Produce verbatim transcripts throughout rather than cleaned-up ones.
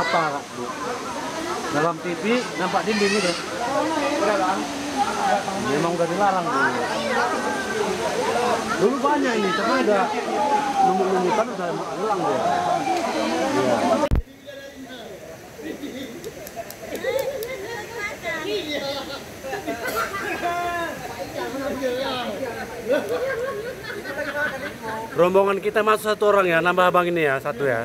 apa Bu? Dalam T V nampak dinding itu. Memang udah dilarang dulu. Dulu banyak ini, tapi ada lumut-lumutan udah hilang dia. Iya. Rombongan kita masuk satu orang ya, nambah abang ini ya, satu ya.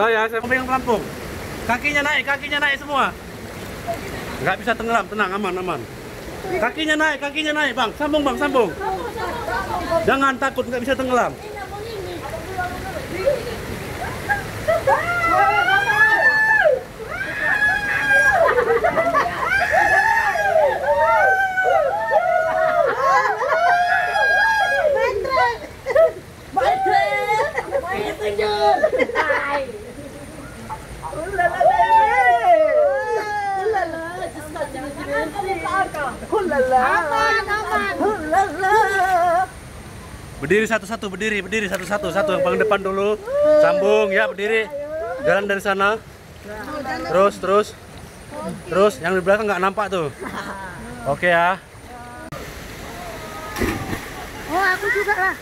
Udah ya, saya pegang pelampung. Kakinya naik, kakinya naik semua. Nggak bisa tenggelam, tenang, aman, aman. Kakinya naik, kakinya naik, Bang. Sambung, Bang, sambung. Jangan takut, nggak bisa tenggelam. Berdiri satu-satu, berdiri, berdiri satu-satu, satu yang paling depan dulu, sambung ya, berdiri, jalan dari sana, terus, terus, terus, yang di belakang nggak nampak tuh, oke ya. Oh, aku juga lah.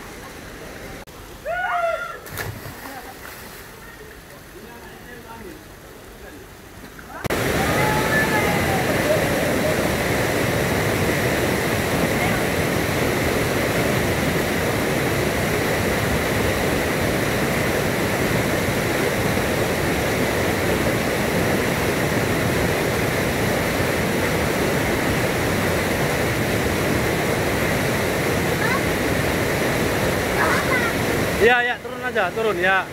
aja, turun ya.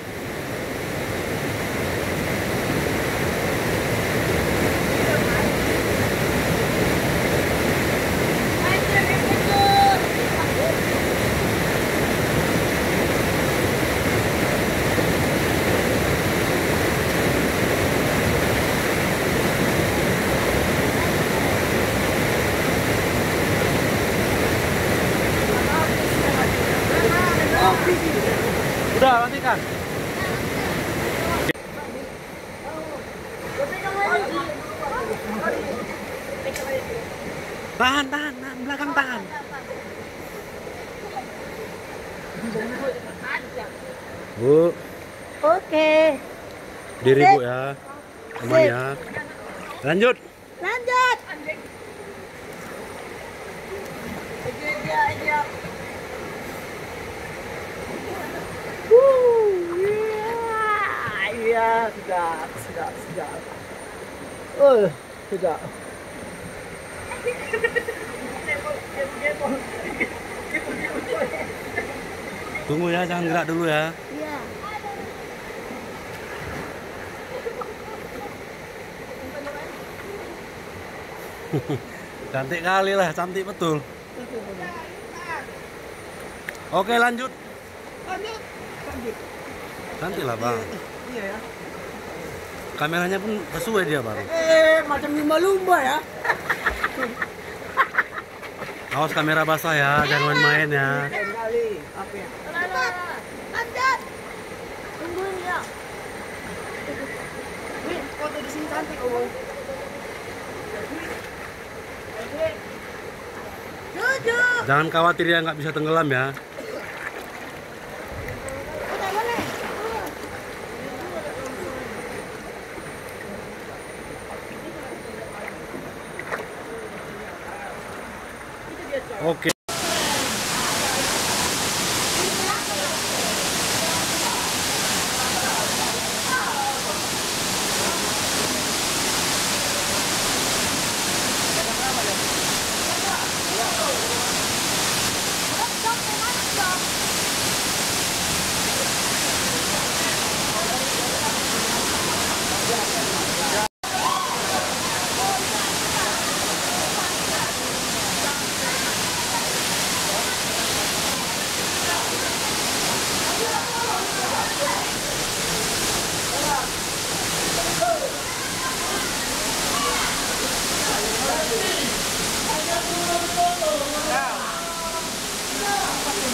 Udah, nanti kan. Tahan, tahan, tahan, belakang tahan. Bu. Oke. Diri Bu ya. Aman ya. Lanjut. Lanjut. Ya, sudah, sudah, sudah. Oh, sudah. Tunggu ya, jangan gerak dulu ya. Iya. Cantik kali lah, cantik betul. Oke, lanjut. Lanjut. Cantik lah, Bang. Ya. Kameranya pun sesuai dia baru. Eh, macam lumba-lumba ya. Awas kamera basah ya, jangan main-main ya. Tungguin ya. Wih, foto di sini cantik om. Jangan khawatir ya, nggak bisa tenggelam ya. Oke.